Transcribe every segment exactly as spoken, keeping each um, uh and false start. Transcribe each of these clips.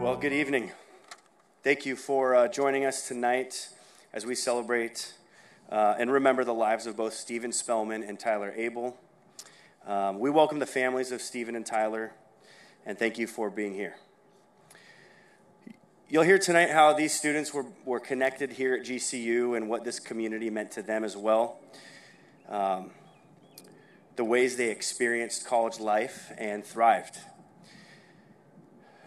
Well, good evening. Thank you for uh, joining us tonight as we celebrate uh, and remember the lives of both Stephen Spellman and Tyler Abel. Um, we welcome the families of Stephen and Tyler, and thank you for being here. You'll hear tonight how these students were, were connected here at G C U and what this community meant to them as well, um, the ways they experienced college life and thrived.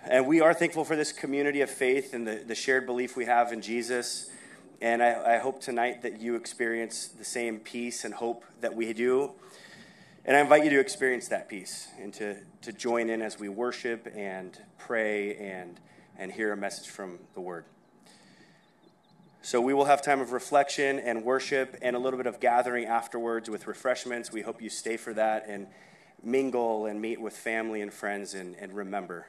And we are thankful for this community of faith and the, the shared belief we have in Jesus. And I, I hope tonight that you experience the same peace and hope that we do. And I invite you to experience that peace and to, to join in as we worship and pray and, and hear a message from the Word. So we will have time of reflection and worship and a little bit of gathering afterwards with refreshments. We hope you stay for that and mingle and meet with family and friends and, and remember.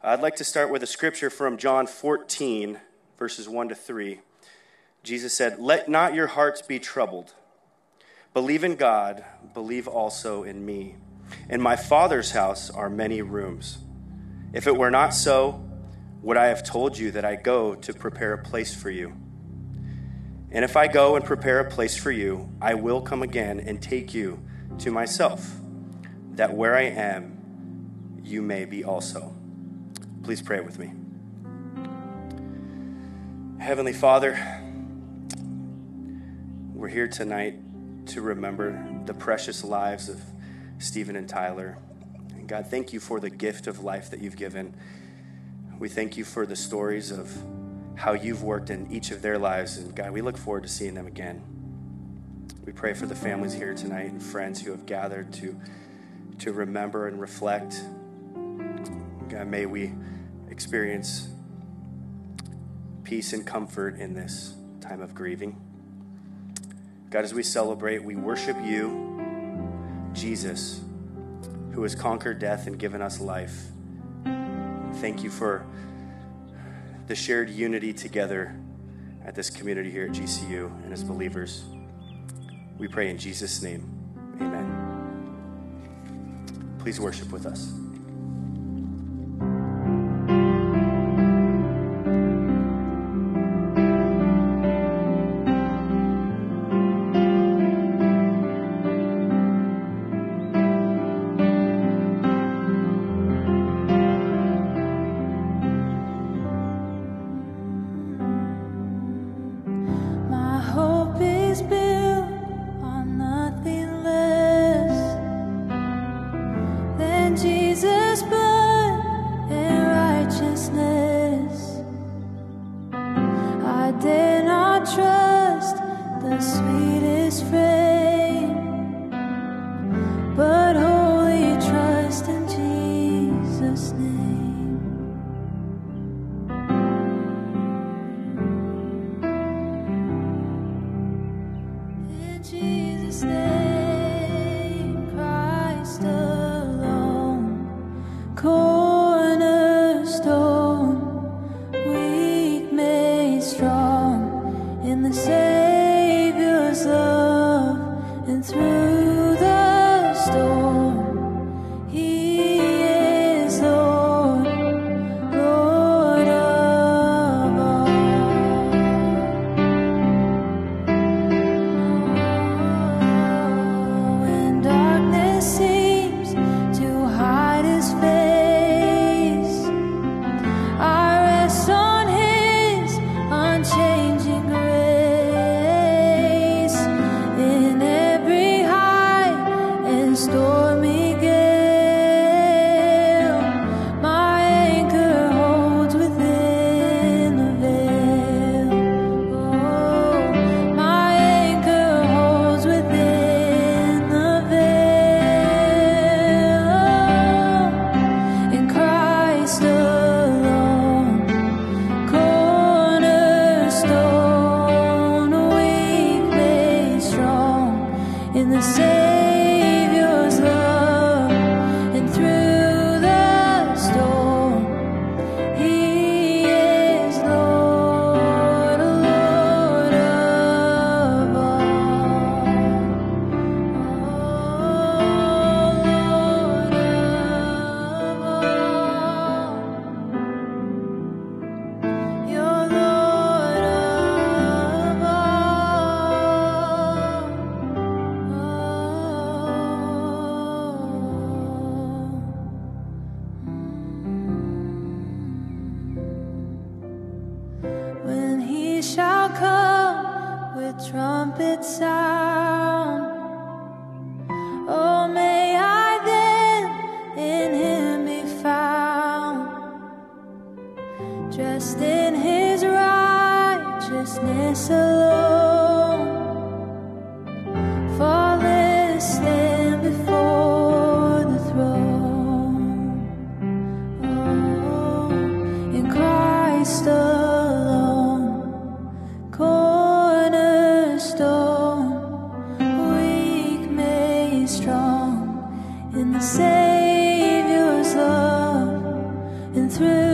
I'd like to start with a scripture from John fourteen, verses one to three. Jesus said, "Let not your hearts be troubled. Believe in God, believe also in me. In my Father's house are many rooms. If it were not so, would I have told you that I go to prepare a place for you? And if I go and prepare a place for you, I will come again and take you to myself, that where I am, you may be also." Please pray with me. Heavenly Father, we're here tonight to remember the precious lives of Stephen and Tyler. And God, thank you for the gift of life that you've given. We thank you for the stories of how you've worked in each of their lives. And God, we look forward to seeing them again. We pray for the families here tonight and friends who have gathered to, to remember and reflect. God, may we experience peace and comfort in this time of grieving. God, as we celebrate, we worship you, Jesus, who has conquered death and given us life. Thank you for the shared unity together at this community here at G C U and as believers. We pray in Jesus' name, amen. Please worship with us. sound. Oh, may I then in him be found, dressed in his righteousness alone, flawless stand before the throne. Oh, in Christ alone, cornerstone, weak made strong in the Savior's love, and through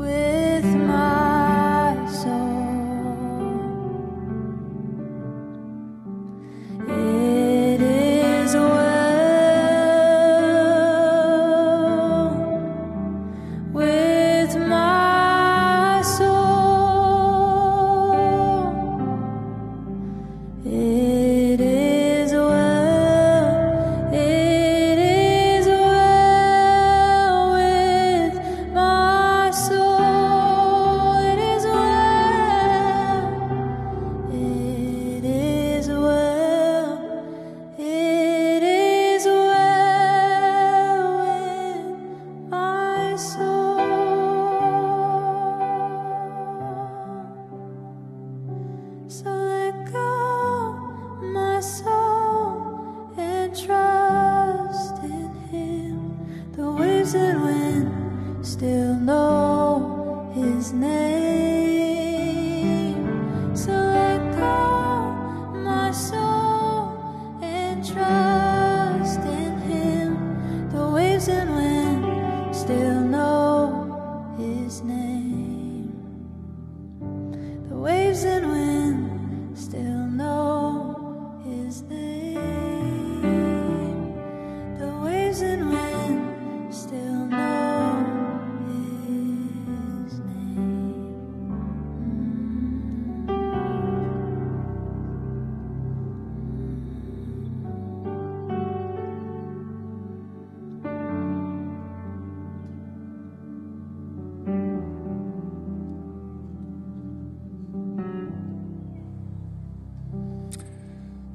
with my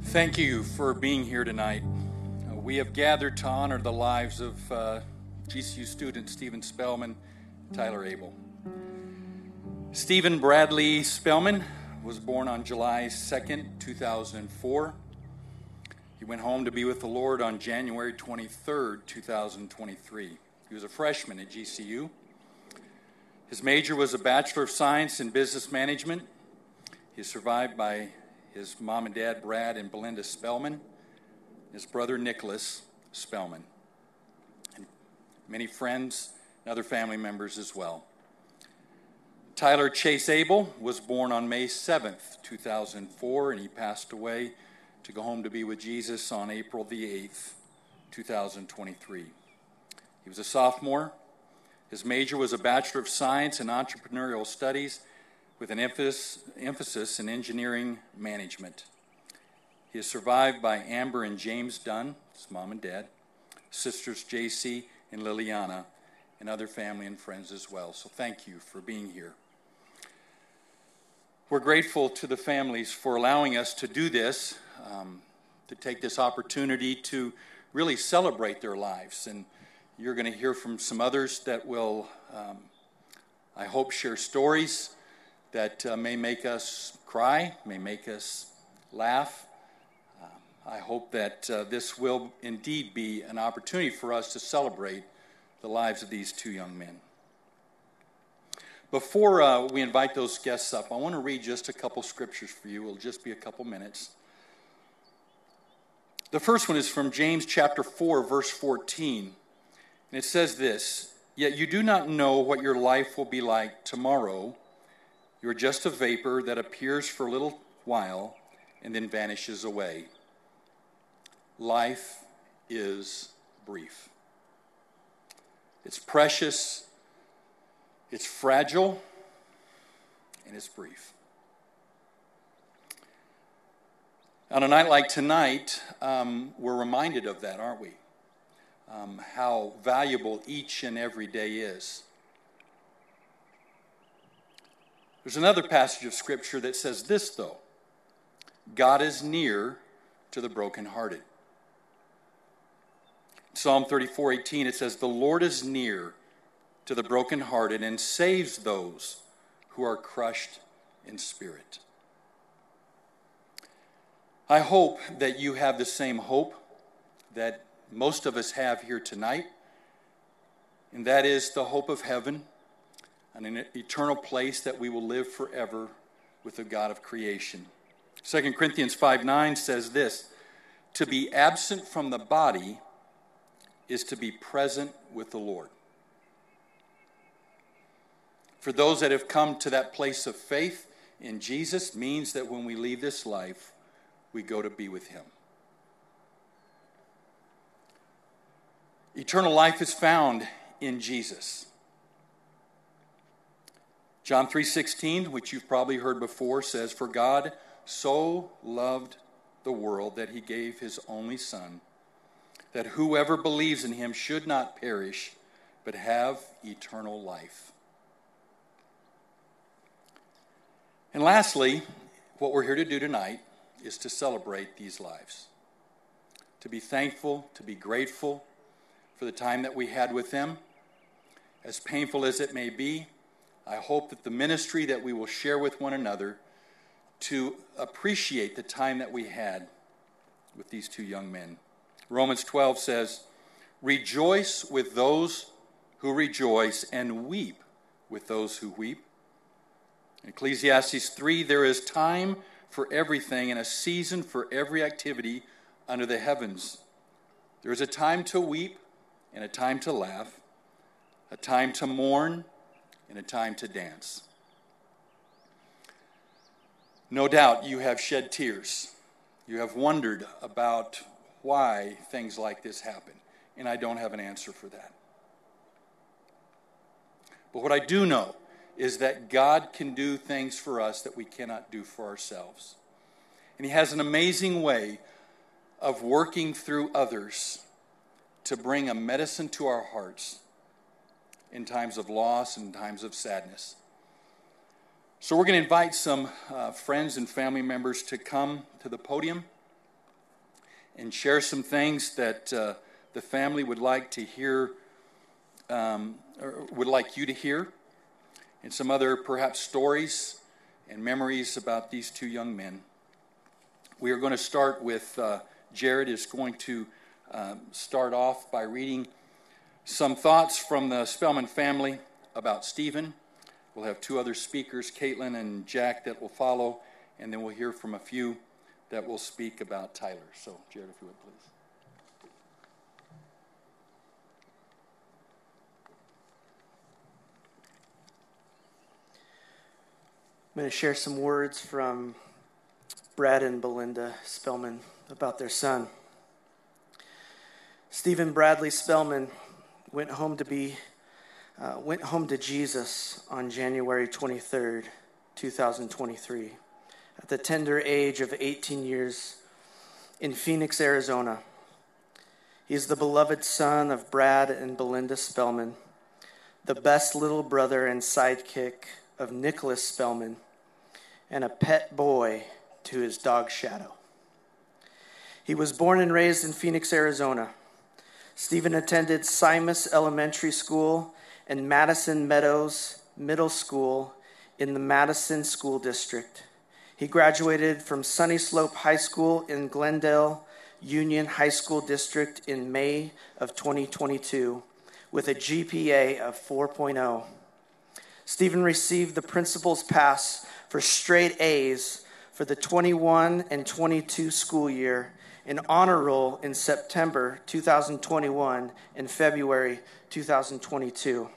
Thank you for being here tonight. Uh, we have gathered to honor the lives of uh, G C U students Stephen Spellman, Tyler Abel. Stephen Bradley Spellman was born on July second, two thousand four. He went home to be with the Lord on January twenty-third, two thousand twenty-three. He was a freshman at G C U. His major was a Bachelor of Science in Business Management. He is survived by his mom and dad, Brad and Belinda Spellman, his brother, Nicholas Spellman, and many friends and other family members as well. Tyler Chase Abel was born on May seventh, two thousand four, and he passed away to go home to be with Jesus on April the eighth, two thousand twenty-three. He was a sophomore. His major was a Bachelor of Science in Entrepreneurial Studies with an emphasis, emphasis in engineering management. He is survived by Amber and James Dunn, his mom and dad, sisters J C and Liliana, and other family and friends as well. So thank you for being here. We're grateful to the families for allowing us to do this, um, to take this opportunity to really celebrate their lives. And you're going to hear from some others that will, um, I hope, share stories that uh, may make us cry, may make us laugh. Um, I hope that uh, this will indeed be an opportunity for us to celebrate the lives of these two young men. Before uh, we invite those guests up, I want to read just a couple scriptures for you. It'll just be a couple minutes. The first one is from James chapter four, verse fourteen, and it says this: "Yet you do not know what your life will be like tomorrow. You are just a vapor that appears for a little while and then vanishes away. Life is brief." It's precious, it's fragile, and it's brief. On a night like tonight, um, we're reminded of that, aren't we? Um, how valuable each and every day is. There's another passage of Scripture that says this, though: "God is near to the brokenhearted." Psalm thirty-four, eighteen, it says, "The Lord is near to the brokenhearted and saves those who are crushed in spirit." I hope that you have the same hope that most of us have here tonight, and that is the hope of heaven, an eternal place that we will live forever with the God of creation. Second Corinthians five, nine says this: "To be absent from the body is to be present with the Lord." For those that have come to that place of faith in Jesus, means that when we leave this life, we go to be with him. Eternal life is found in Jesus. John three sixteen, which you've probably heard before, says, "For God so loved the world that he gave his only Son, that whoever believes in him should not perish, but have eternal life." And lastly, what we're here to do tonight is to celebrate these lives, to be thankful, to be grateful for the time that we had with them. As painful as it may be, I hope that the ministry that we will share with one another to appreciate the time that we had with these two young men. Romans twelve says, "Rejoice with those who rejoice and weep with those who weep. In Ecclesiastes three, there is time for everything and a season for every activity under the heavens. There is a time to weep and a time to laugh, a time to mourn and a time to dance. No doubt you have shed tears. You have wondered about why things like this happen, and I don't have an answer for that. But what I do know is that God can do things for us that we cannot do for ourselves. And He has an amazing way of working through others to bring a medicine to our hearts in times of loss and times of sadness. So we're going to invite some uh, friends and family members to come to the podium and share some things that uh, the family would like to hear, um, or would like you to hear, and some other perhaps stories and memories about these two young men. We are going to start with, uh, Jared is going to um, start off by reading some thoughts from the Spellman family about Stephen. We'll have two other speakers, Caitlin and Jack, that will follow, and then we'll hear from a few that will speak about Tyler. So, Jared, if you would, please. I'm going to share some words from Brad and Belinda Spellman about their son. Stephen Bradley Spellman went home to be uh, went home to Jesus on January twenty-third, two thousand twenty-three, at the tender age of eighteen years in Phoenix, Arizona. He is the beloved son of Brad and Belinda Spellman, the best little brother and sidekick of Nicholas Spellman, and a pet boy to his dog Shadow. He was born and raised in Phoenix, Arizona. Stephen attended Simas Elementary School and Madison Meadows Middle School in the Madison School District. He graduated from Sunny Slope High School in Glendale Union High School District in May of twenty twenty-two with a G P A of four point oh. Stephen received the principal's pass for straight A's for the twenty-one and twenty-two school year, an honor roll in September twenty twenty-one and February twenty twenty-two,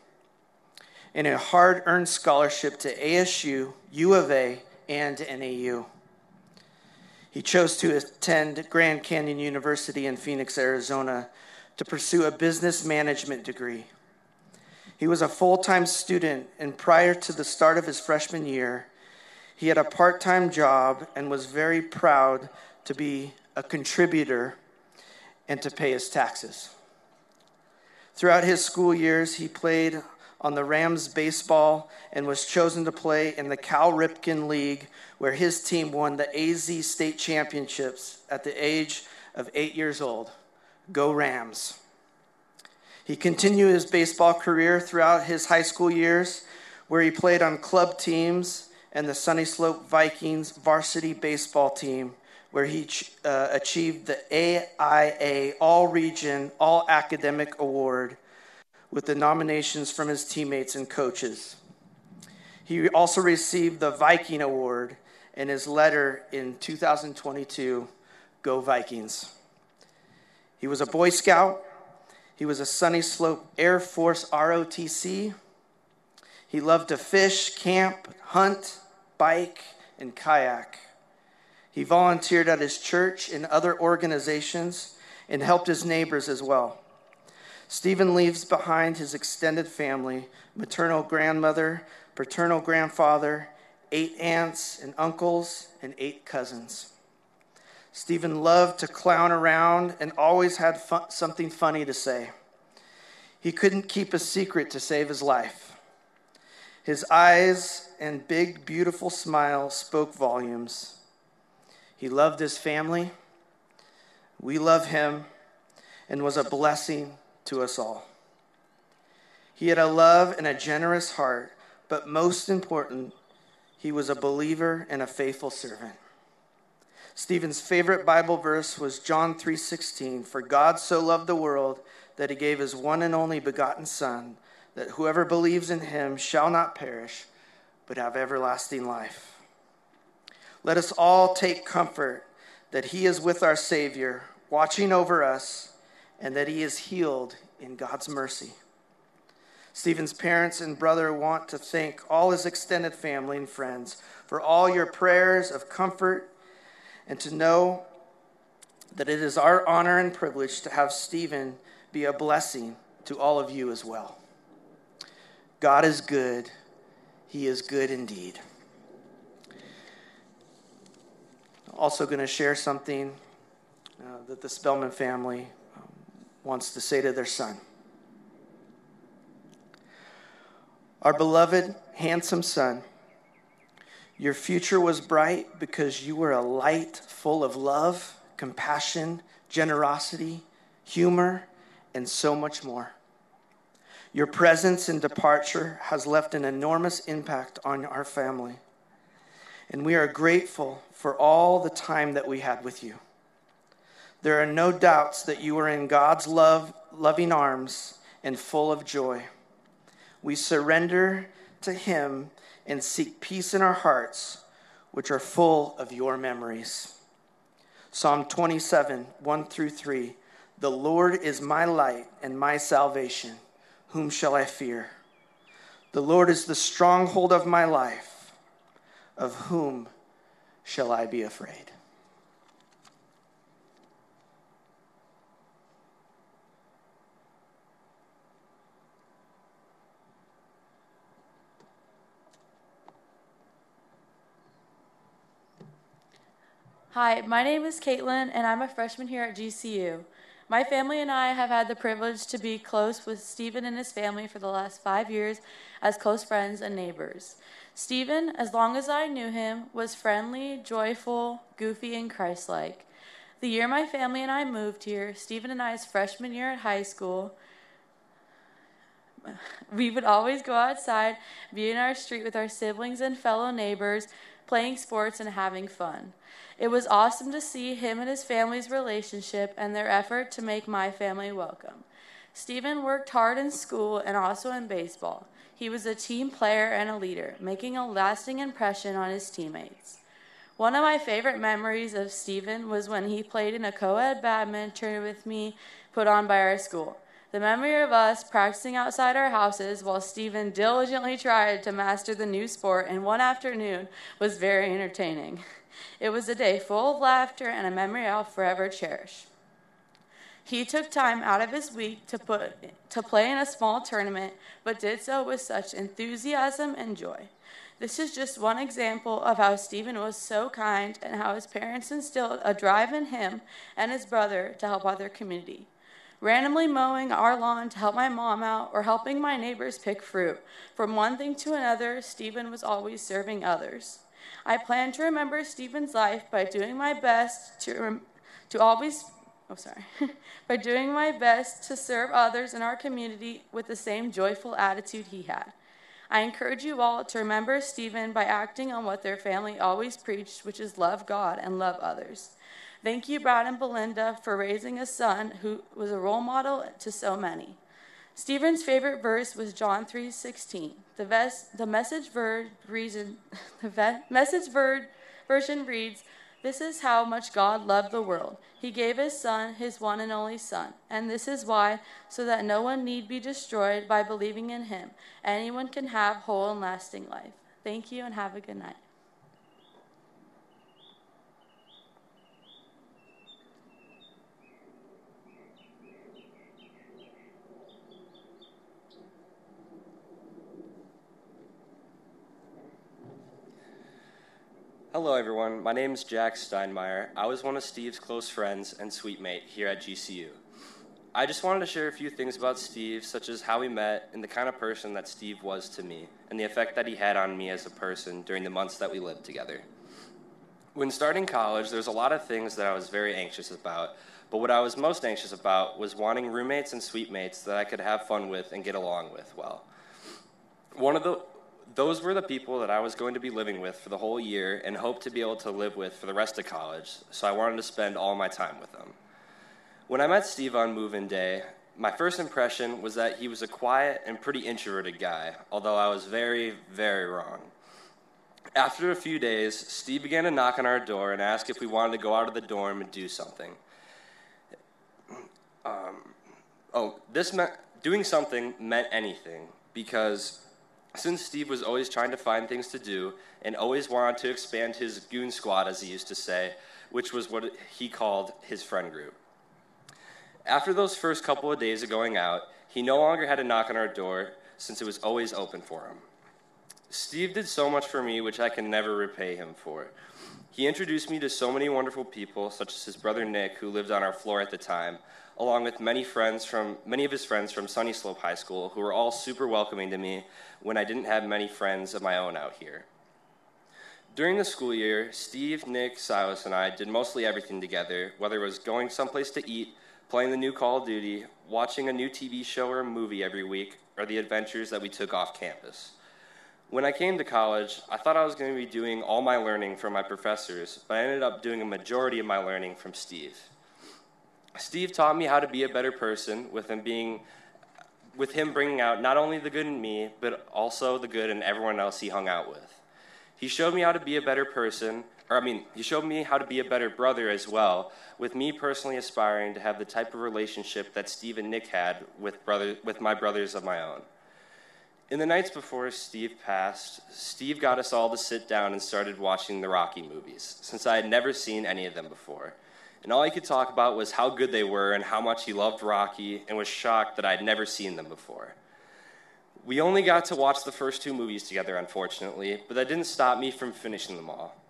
and a hard-earned scholarship to A S U, U of A, and N A U. He chose to attend Grand Canyon University in Phoenix, Arizona to pursue a business management degree. He was a full-time student, and prior to the start of his freshman year, he had a part-time job and was very proud to be a contributor and to pay his taxes. Throughout his school years, he played on the Rams baseball and was chosen to play in the Cal Ripken League, where his team won the A Z state championships at the age of eight years old. Go Rams! He continued his baseball career throughout his high school years, where he played on club teams and the Sunny Slope Vikings varsity baseball team, where he uh, achieved the A I A All-Region, All-Academic Award with the nominations from his teammates and coaches. He also received the Viking Award in his letter in two thousand twenty-two, Go Vikings. He was a Boy Scout. He was a Sunny Slope Air Force R O T C. He loved to fish, camp, hunt, bike, and kayak. He volunteered at his church and other organizations and helped his neighbors as well. Stephen leaves behind his extended family, maternal grandmother, paternal grandfather, eight aunts and uncles, and eight cousins. Stephen loved to clown around and always had fu- something funny to say. He couldn't keep a secret to save his life. His eyes and big, beautiful smile spoke volumes. He loved his family. We love him, and was a blessing to us all. He had a love and a generous heart, but most important, he was a believer and a faithful servant. Stephen's favorite Bible verse was John three sixteen, "For God so loved the world that he gave his one and only begotten Son, that whoever believes in him shall not perish, but have everlasting life. Let us all take comfort that he is with our Savior, watching over us, and that he is healed in God's mercy. Stephen's parents and brother want to thank all his extended family and friends for all your prayers of comfort, and to know that it is our honor and privilege to have Stephen be a blessing to all of you as well. God is good. He is good indeed. Also going to share something uh, that the Spellman family um, wants to say to their son. Our beloved, handsome son, your future was bright because you were a light full of love, compassion, generosity, humor, and so much more. Your presence and departure has left an enormous impact on our family, and we are grateful for all the time that we had with you. There are no doubts that you are in God's love, loving arms and full of joy. We surrender to him and seek peace in our hearts, which are full of your memories. Psalm twenty-seven, one through three, the Lord is my light and my salvation. Whom shall I fear? The Lord is the stronghold of my life. Of whom shall I be afraid? Hi, my name is Caitlin, and I'm a freshman here at G C U. My family and I have had the privilege to be close with Stephen and his family for the last five years as close friends and neighbors. Stephen, as long as I knew him, was friendly, joyful, goofy, and Christ-like. The year my family and I moved here, Stephen and I's freshman year at high school, we would always go outside, be in our street with our siblings and fellow neighbors, playing sports, and having fun. It was awesome to see him and his family's relationship and their effort to make my family welcome. Stephen worked hard in school and also in baseball. He was a team player and a leader, making a lasting impression on his teammates. One of my favorite memories of Stephen was when he played in a co-ed badminton tournament with me put on by our school. The memory of us practicing outside our houses while Stephen diligently tried to master the new sport in one afternoon was very entertaining. It was a day full of laughter and a memory I'll forever cherish. He took time out of his week to put to play in a small tournament, but did so with such enthusiasm and joy. This is just one example of how Stephen was so kind and how his parents instilled a drive in him and his brother to help out their community. Randomly mowing our lawn to help my mom out or helping my neighbors pick fruit. From one thing to another, Stephen was always serving others. I plan to remember Stephen's life by doing my best to rem- to always oh sorry by doing my best to serve others in our community with the same joyful attitude he had. I encourage you all to remember Stephen by acting on what their family always preached, which is love God and love others. Thank you, Brad and Belinda, for raising a son who was a role model to so many. Stephen's favorite verse was John three sixteen. The, ves- the message, ver- reason- the ve- message ver- version reads, "This is how much God loved the world. He gave his son, his one and only son. And this is why, so that no one need be destroyed by believing in him. Anyone can have whole and lasting life." Thank you and have a good night. Hello everyone, my name is Jack Steinmeier. I was one of Steve's close friends and sweet mate here at G C U. I just wanted to share a few things about Steve, such as how we met and the kind of person that Steve was to me, and the effect that he had on me as a person during the months that we lived together. When starting college, there's a lot of things that I was very anxious about, but what I was most anxious about was wanting roommates and sweet mates that I could have fun with and get along with well. One of the Those were the people that I was going to be living with for the whole year and hoped to be able to live with for the rest of college, so I wanted to spend all my time with them. When I met Steve on move-in day, my first impression was that he was a quiet and pretty introverted guy, although I was very, very wrong. After a few days, Steve began to knock on our door and ask if we wanted to go out of the dorm and do something. Um, oh, this meant, doing something meant anything, because since Steve was always trying to find things to do and always wanted to expand his goon squad, as he used to say, which was what he called his friend group. After those first couple of days of going out, he no longer had to knock on our door since it was always open for him. Steve did so much for me, which I can never repay him for. He introduced me to so many wonderful people, such as his brother Nick, who lived on our floor at the time, along with many friends from many of his friends from Sunny Slope High School, who were all super welcoming to me when I didn't have many friends of my own out here. During the school year, Steve, Nick, Silas, and I did mostly everything together, whether it was going someplace to eat, playing the new Call of Duty, watching a new T V show or movie every week, or the adventures that we took off campus. When I came to college, I thought I was going to be doing all my learning from my professors, but I ended up doing a majority of my learning from Steve. Steve taught me how to be a better person, with him being, with him bringing out not only the good in me, but also the good in everyone else he hung out with. He showed me how to be a better person, or I mean, he showed me how to be a better brother as well, with me personally aspiring to have the type of relationship that Steve and Nick had with brother, with my brothers of my own. In the nights before Steve passed, Steve got us all to sit down and started watching the Rocky movies, since I had never seen any of them before. And all he could talk about was how good they were and how much he loved Rocky, and was shocked that I had never seen them before. We only got to watch the first two movies together, unfortunately, but that didn't stop me from finishing them all.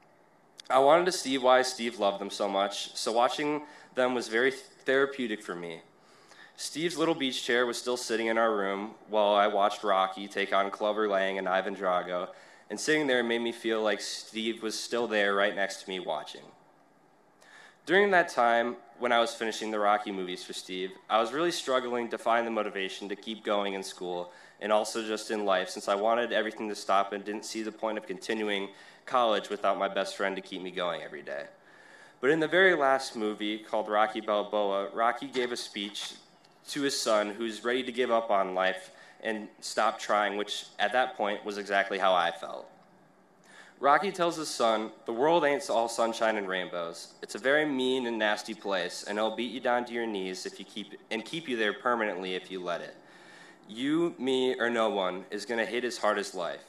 I wanted to see why Steve loved them so much, so watching them was very therapeutic for me. Steve's little beach chair was still sitting in our room while I watched Rocky take on Clover Lang and Ivan Drago, and sitting there made me feel like Steve was still there right next to me watching. During that time, when I was finishing the Rocky movies for Steve, I was really struggling to find the motivation to keep going in school and also just in life, since I wanted everything to stop and didn't see the point of continuing college without my best friend to keep me going every day. But in the very last movie, called Rocky Balboa, Rocky gave a speech to his son, who's ready to give up on life and stop trying, which at that point was exactly how I felt. Rocky tells his son, the world ain't all sunshine and rainbows. It's a very mean and nasty place, and it'll beat you down to your knees if you keep and keep you there permanently if you let it. You, me, or no one is gonna hit as hard as life,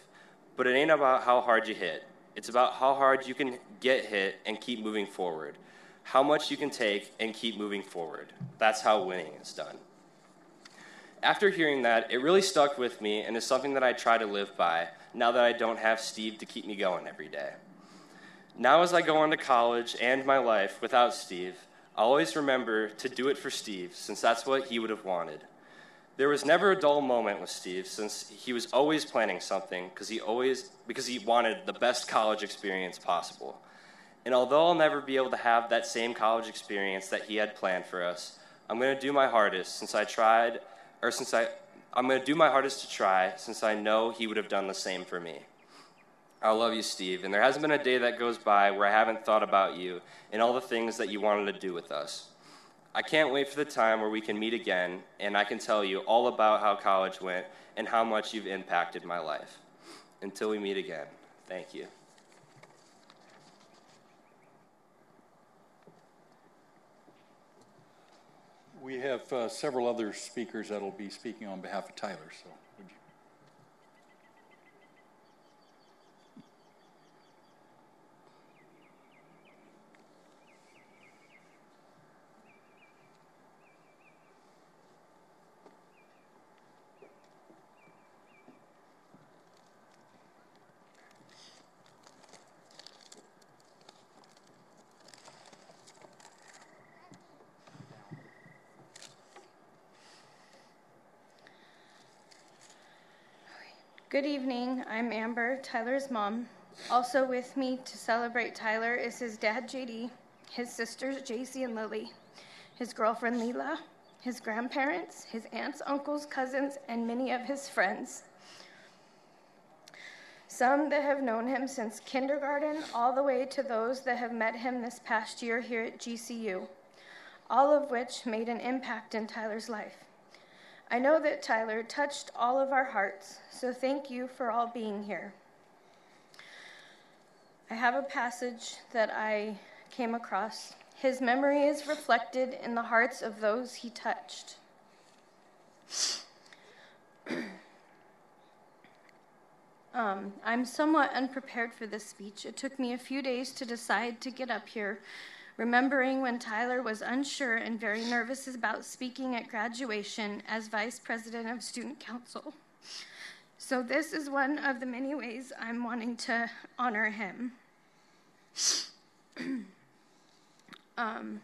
but it ain't about how hard you hit. It's about how hard you can get hit and keep moving forward, how much you can take and keep moving forward. That's how winning is done. After hearing that, it really stuck with me and is something that I try to live by now that I don't have Steve to keep me going every day. Now as I go on to college and my life without Steve, I always remember to do it for Steve, since that's what he would have wanted. There was never a dull moment with Steve, since he was always planning something because he always because he wanted the best college experience possible. And although I'll never be able to have that same college experience that he had planned for us, I'm going to do my hardest since I tried or since I, I'm going to do my hardest to try, since I know he would have done the same for me. I love you, Steve, and there hasn't been a day that goes by where I haven't thought about you and all the things that you wanted to do with us. I can't wait for the time where we can meet again, and I can tell you all about how college went and how much you've impacted my life. Until we meet again, thank you. We have uh, several other speakers that will be speaking on behalf of Tyler, so would you? Good evening, I'm Amber, Tyler's mom. Also with me to celebrate Tyler is his dad, J D, his sisters, J C and Lily, his girlfriend, Lila, his grandparents, his aunts, uncles, cousins, and many of his friends. Some that have known him since kindergarten, all the way to those that have met him this past year here at G C U, all of which made an impact in Tyler's life. I know that Tyler touched all of our hearts, so thank you for all being here. have a passage that I came across. His memory is reflected in the hearts of those he touched. um, I'm somewhat unprepared for this speech. It took me a few days to decide to get up here, remembering when Tyler was unsure and very nervous about speaking at graduation as Vice President of Student Council. So this is one of the many ways I'm wanting to honor him. um,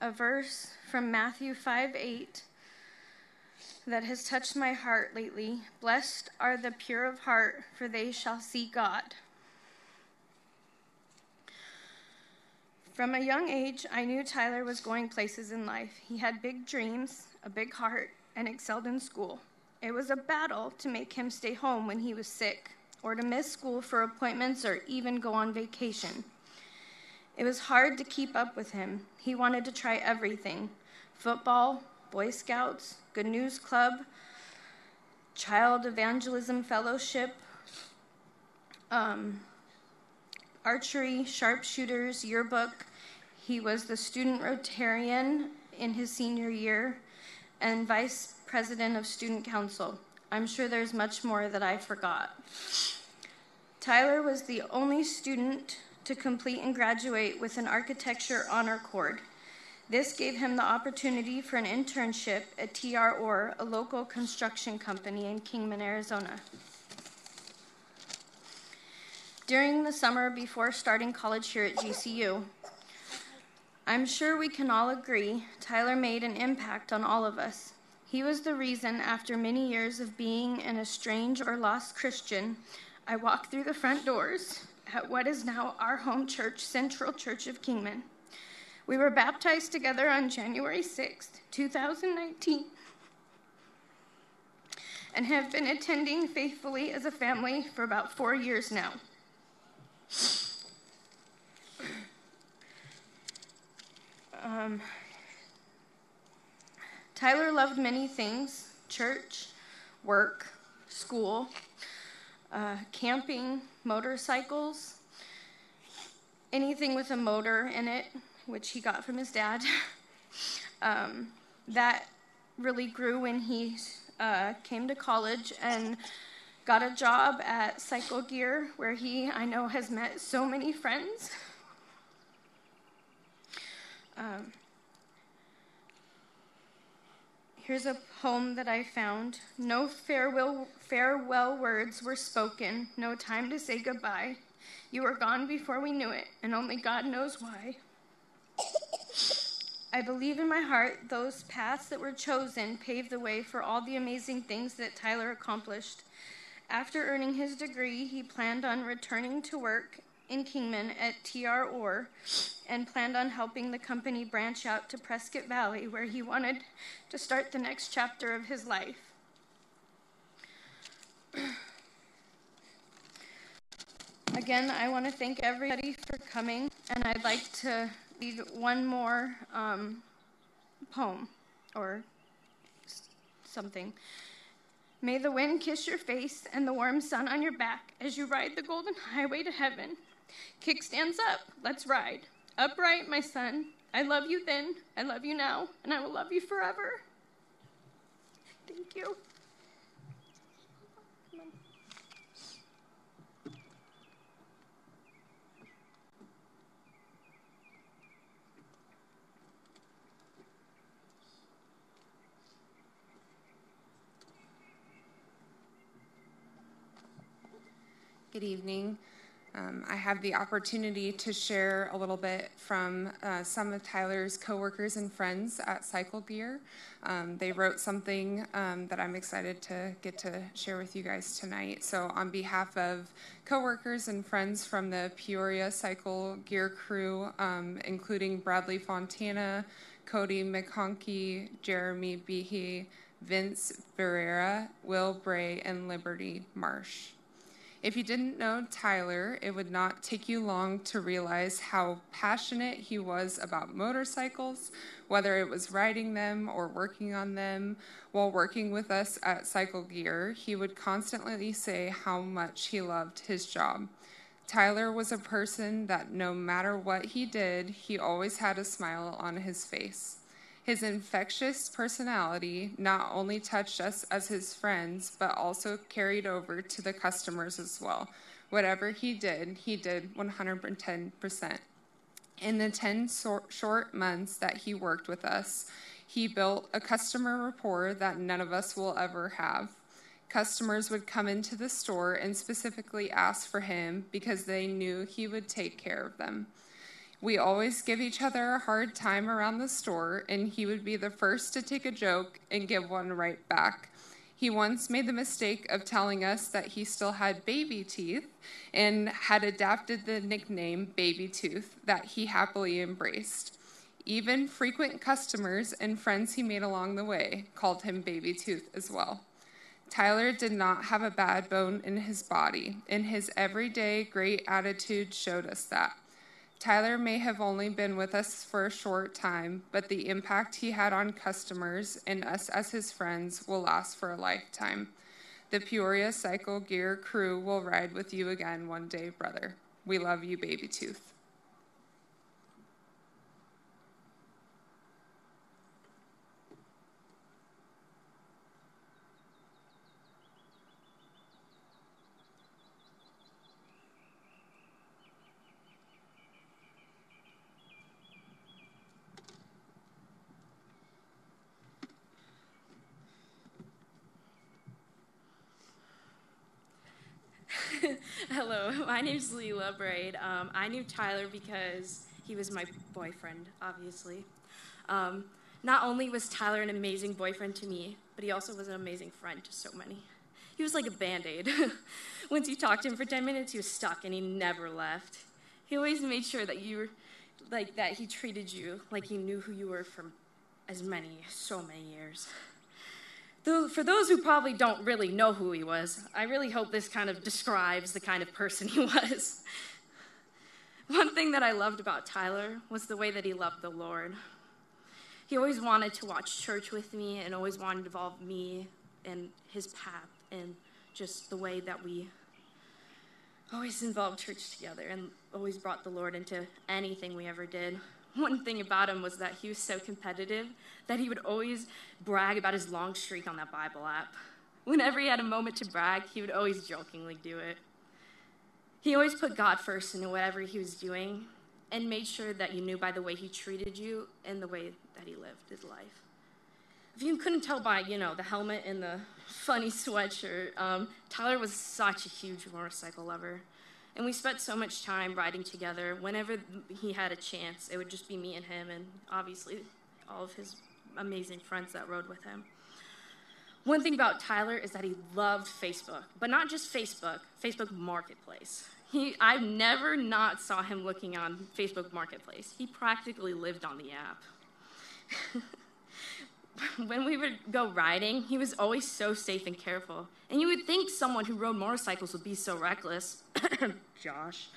a verse from Matthew five eight that has touched my heart lately. Blessed are the pure of heart, for they shall see God. From a young age, I knew Tyler was going places in life. He had big dreams, a big heart, and excelled in school. It was a battle to make him stay home when he was sick, or to miss school for appointments, or even go on vacation. It was hard to keep up with him. He wanted to try everything: football, Boy Scouts, Good News Club, Child Evangelism Fellowship, um, archery, sharpshooters, yearbook. He was the student Rotarian in his senior year and Vice President of Student Council. I'm sure there's much more that I forgot. Tyler was the only student to complete and graduate with an architecture honor cord. This gave him the opportunity for an internship at T R. Orr, a local construction company in Kingman, Arizona. During the summer before starting college here at G C U, I'm sure we can all agree Tyler made an impact on all of us. He was the reason, after many years of being an estranged or lost Christian, I walked through the front doors at what is now our home church, Central Church of Kingman. We were baptized together on January sixth, two thousand nineteen, and have been attending faithfully as a family for about four years now. Um, Tyler loved many things: church, work, school, uh, camping, motorcycles, anything with a motor in it, which he got from his dad. um, that really grew when he uh, came to college and got a job at Cycle Gear, where he, I know, has met so many friends. Um, here's a poem that I found. No farewell, farewell words were spoken, no time to say goodbye. You were gone before we knew it, and only God knows why. I believe in my heart those paths that were chosen paved the way for all the amazing things that Tyler accomplished. After earning his degree, he planned on returning to work in Kingman at T R. Orr and planned on helping the company branch out to Prescott Valley, where he wanted to start the next chapter of his life. Again, I want to thank everybody for coming, and I'd like to read one more um, poem or something. May the wind kiss your face and the warm sun on your back as you ride the golden highway to heaven. Kickstands up, let's ride. Upright, my son. I love you then, I love you now, and I will love you forever. Thank you. Good evening. Um, I have the opportunity to share a little bit from uh, some of Tyler's coworkers and friends at Cycle Gear. Um, they wrote something um, that I'm excited to get to share with you guys tonight. So on behalf of coworkers and friends from the Peoria Cycle Gear crew, um, including Bradley Fontana, Cody McConkie, Jeremy Behe, Vince Barrera, Will Bray, and Liberty Marsh. If you didn't know Tyler, it would not take you long to realize how passionate he was about motorcycles, whether it was riding them or working on them. While working with us at Cycle Gear, he would constantly say how much he loved his job. Tyler was a person that no matter what he did, he always had a smile on his face. His infectious personality not only touched us as his friends, but also carried over to the customers as well. Whatever he did, he did one hundred ten percent. In the ten short months that he worked with us, he built a customer rapport that none of us will ever have. Customers would come into the store and specifically ask for him because they knew he would take care of them. We always give each other a hard time around the store, and he would be the first to take a joke and give one right back. He once made the mistake of telling us that he still had baby teeth and had adapted the nickname Baby Tooth that he happily embraced. Even frequent customers and friends he made along the way called him Baby Tooth as well. Tyler did not have a bad bone in his body, and his everyday great attitude showed us that. Tyler may have only been with us for a short time, but the impact he had on customers and us as his friends will last for a lifetime. The Peoria Cycle Gear crew will ride with you again one day, brother. We love you, Baby Tooth. Hello, my name is Lila Braid. Um, I knew Tyler because he was my boyfriend, obviously. Um, not only was Tyler an amazing boyfriend to me, but he also was an amazing friend to so many. He was like a Band-Aid. Once you talked to him for ten minutes, he was stuck and he never left. He always made sure that you were, like that he treated you like he knew who you were for as many, so many years. For those who probably don't really know who he was, I really hope this kind of describes the kind of person he was. One thing that I loved about Tyler was the way that he loved the Lord. He always wanted to watch church with me and always wanted to involve me in his path and just the way that we always involved church together and always brought the Lord into anything we ever did. One thing about him was that he was so competitive that he would always brag about his long streak on that Bible app. Whenever he had a moment to brag, he would always jokingly do it. He always put God first in whatever he was doing and made sure that you knew by the way he treated you and the way that he lived his life. If you couldn't tell by, you know, the helmet and the funny sweatshirt, um, Tyler was such a huge motorcycle lover. And we spent so much time riding together. Whenever he had a chance, it would just be me and him and obviously all of his amazing friends that rode with him. One thing about Tyler is that he loved Facebook, but not just Facebook, Facebook Marketplace. He, I've never not saw him looking on Facebook Marketplace. He practically lived on the app. When we would go riding, he was always so safe and careful. And you would think someone who rode motorcycles would be so reckless, Josh.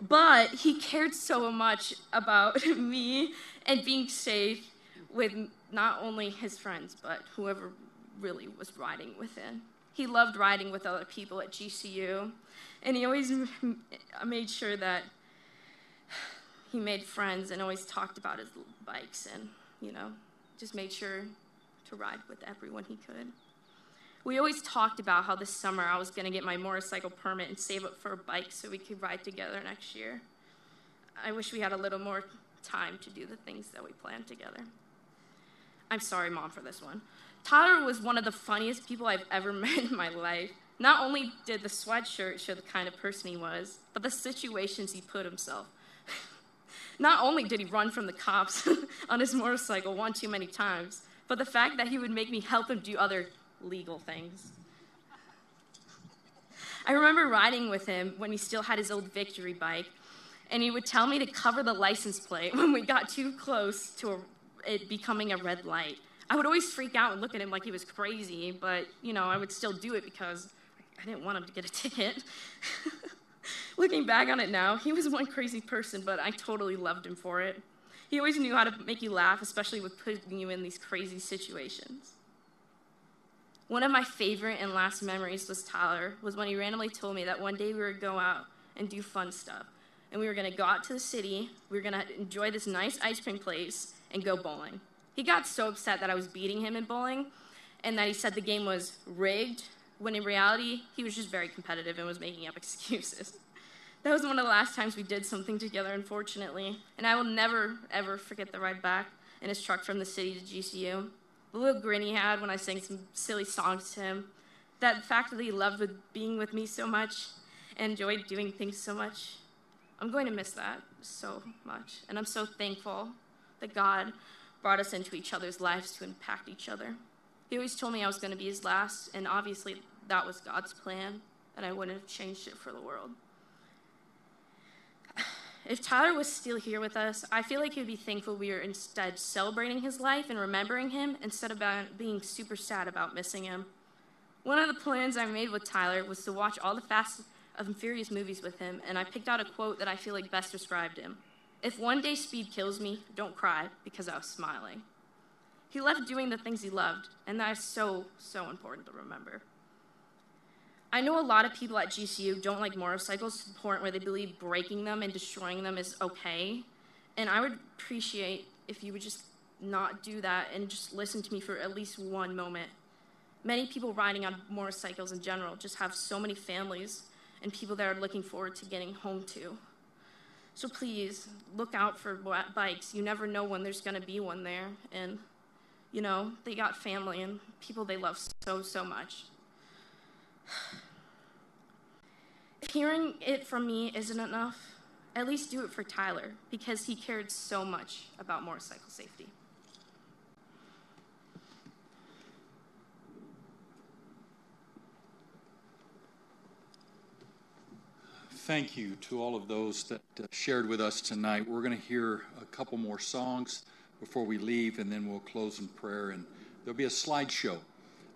But he cared so much about me and being safe with not only his friends, but whoever really was riding with him. He loved riding with other people at G C U, and he always made sure that he made friends and always talked about his bikes and, you know, just made sure to ride with everyone he could. We always talked about how this summer I was going to get my motorcycle permit and save up for a bike so we could ride together next year. I wish we had a little more time to do the things that we planned together. I'm sorry, Mom, for this one. Tyler was one of the funniest people I've ever met in my life. Not only did the sweatshirt show the kind of person he was, but the situations he put himself. Not only did he run from the cops on his motorcycle one too many times, but the fact that he would make me help him do other legal things. I remember riding with him when he still had his old Victory bike, and he would tell me to cover the license plate when we got too close to it becoming a red light. I would always freak out and look at him like he was crazy, but, you know, I would still do it because I didn't want him to get a ticket. Looking back on it now, he was one crazy person, but I totally loved him for it. He always knew how to make you laugh, especially with putting you in these crazy situations. One of my favorite and last memories was Tyler, was when he randomly told me that one day we would go out and do fun stuff. And we were going to go out to the city, we were going to enjoy this nice ice cream place, and go bowling. He got so upset that I was beating him in bowling, and that he said the game was rigged, when in reality, he was just very competitive and was making up excuses. That was one of the last times we did something together, unfortunately, and I will never, ever forget the ride back in his truck from the city to G C U. The little grin he had when I sang some silly songs to him, that fact that he loved with being with me so much and enjoyed doing things so much. I'm going to miss that so much, and I'm so thankful that God brought us into each other's lives to impact each other. He always told me I was going to be his last, and obviously that was God's plan, and I wouldn't have changed it for the world. If Tyler was still here with us, I feel like he would be thankful we were instead celebrating his life and remembering him instead of being super sad about missing him. One of the plans I made with Tyler was to watch all the Fast and Furious movies with him, and I picked out a quote that I feel like best described him. If one day speed kills me, don't cry, because I was smiling. He loved doing the things he loved, and that is so, so important to remember. I know a lot of people at G C U don't like motorcycles to the point where they believe breaking them and destroying them is okay, and I would appreciate if you would just not do that and just listen to me for at least one moment. Many people riding on motorcycles in general just have so many families and people that are looking forward to getting home to. So please, look out for bikes. You never know when there's going to be one there, and, you know, they got family and people they love so, so much. Hearing it from me isn't enough. At least do it for Tyler, because he cared so much about motorcycle safety. Thank you to all of those that uh, shared with us tonight. We're going to hear a couple more songs before we leave, and then we'll close in prayer, and there'll be a slideshow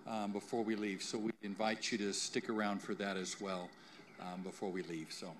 Um, before we leave. So we invite you to stick around for that as well um, before we leave. So.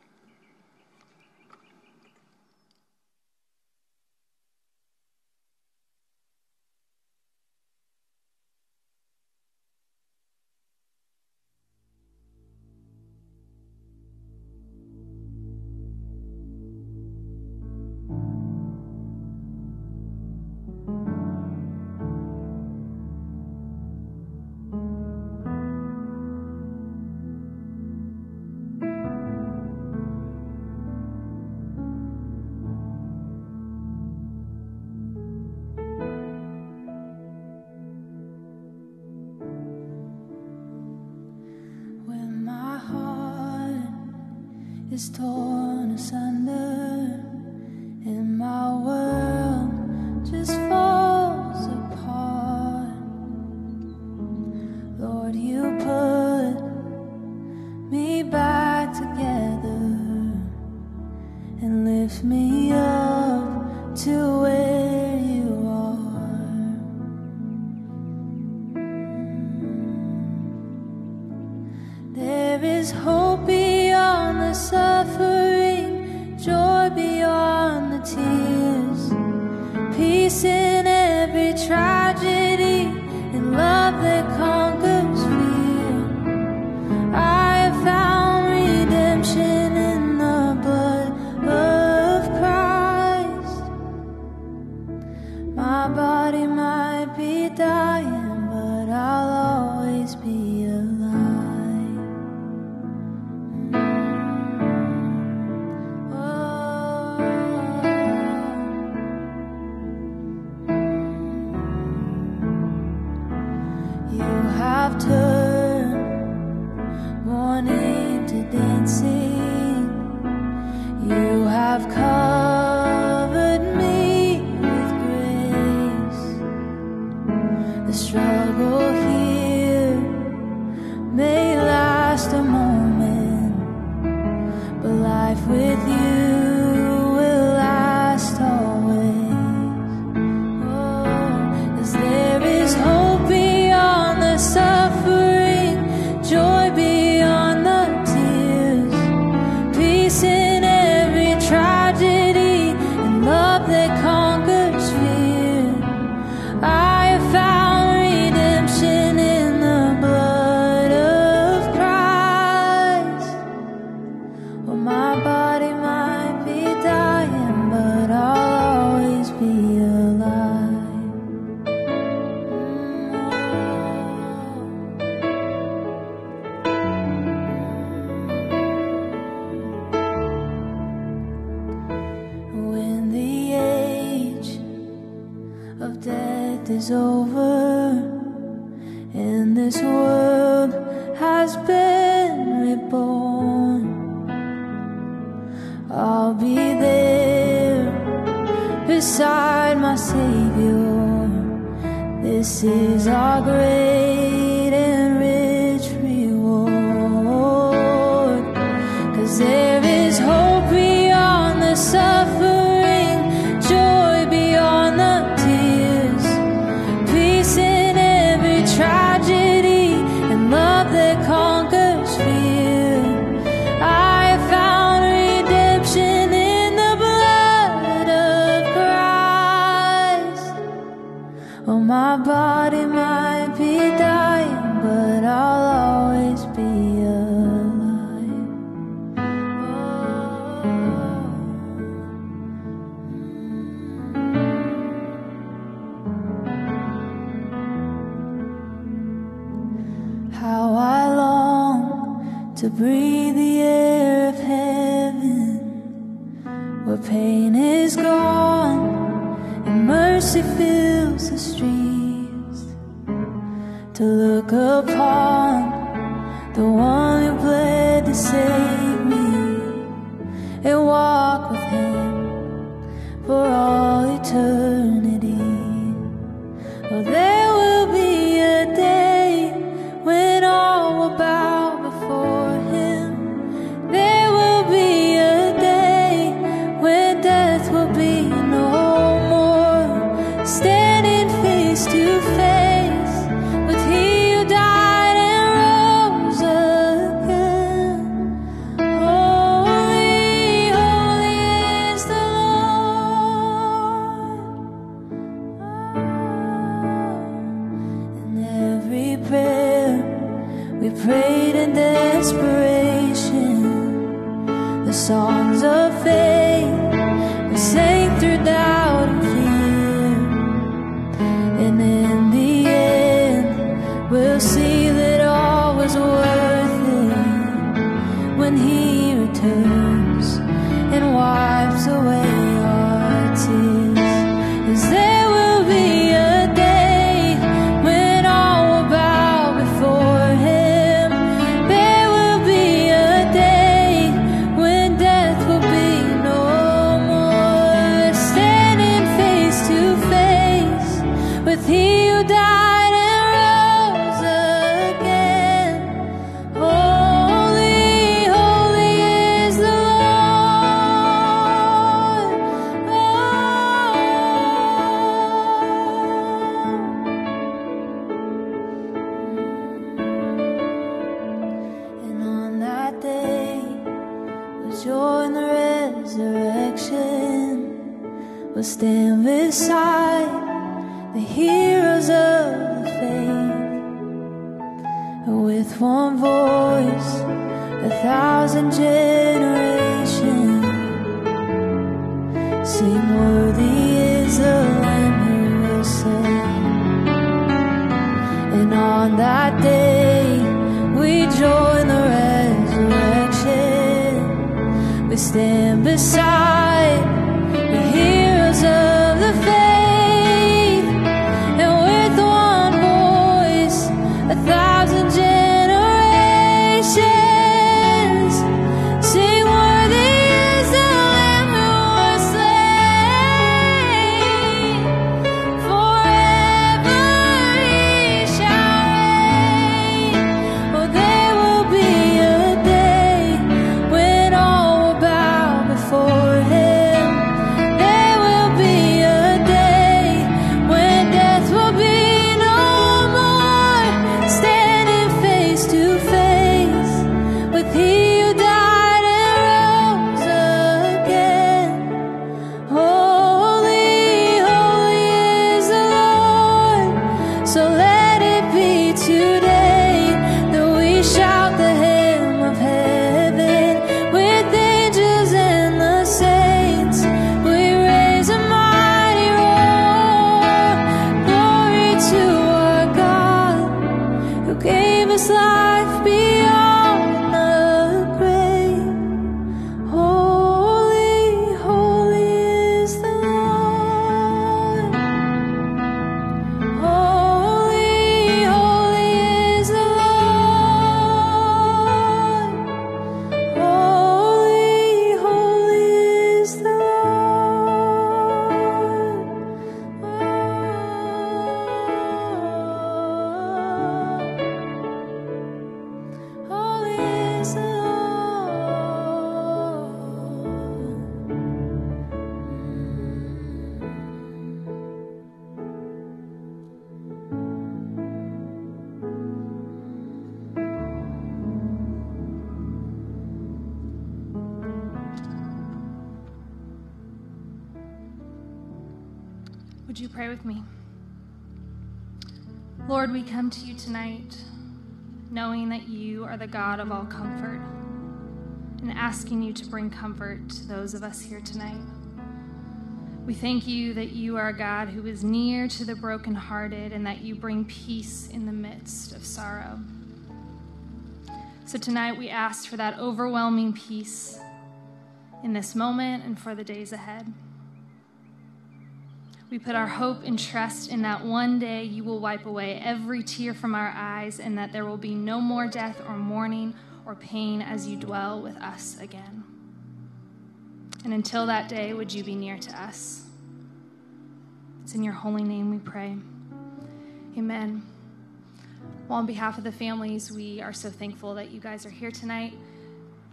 Is torn asunder, and my world just falls apart. Lord, you put me back together and lift me up to where you are. There is hope beyond the suffering, joy beyond the tears, peace in every tragedy, and love that conquers fear. I have found redemption in the blood of Christ. My body might be dying, but I'll always be alive. Turn morning to dancing. You have covered me with grace. The struggle here may last a moment, but life with you will last always. Oh, 'cause there is hope beyond the sun. My Him. Would you pray with me? Lord, we come to you tonight knowing that you are the God of all comfort and asking you to bring comfort to those of us here tonight. We thank you that you are a God who is near to the brokenhearted and that you bring peace in the midst of sorrow. So tonight we ask for that overwhelming peace in this moment and for the days ahead. We put our hope and trust in that one day you will wipe away every tear from our eyes and that there will be no more death or mourning or pain as you dwell with us again. And until that day, would you be near to us? It's in your holy name we pray. Amen. Well, on behalf of the families, we are so thankful that you guys are here tonight.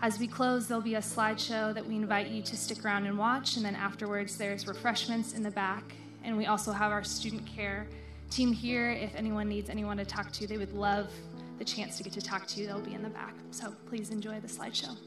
As we close, there'll be a slideshow that we invite you to stick around and watch, and then afterwards there's refreshments in the back, and we also have our student care team here. If anyone needs anyone to talk to, they would love the chance to get to talk to you. They'll be in the back. So please enjoy the slideshow.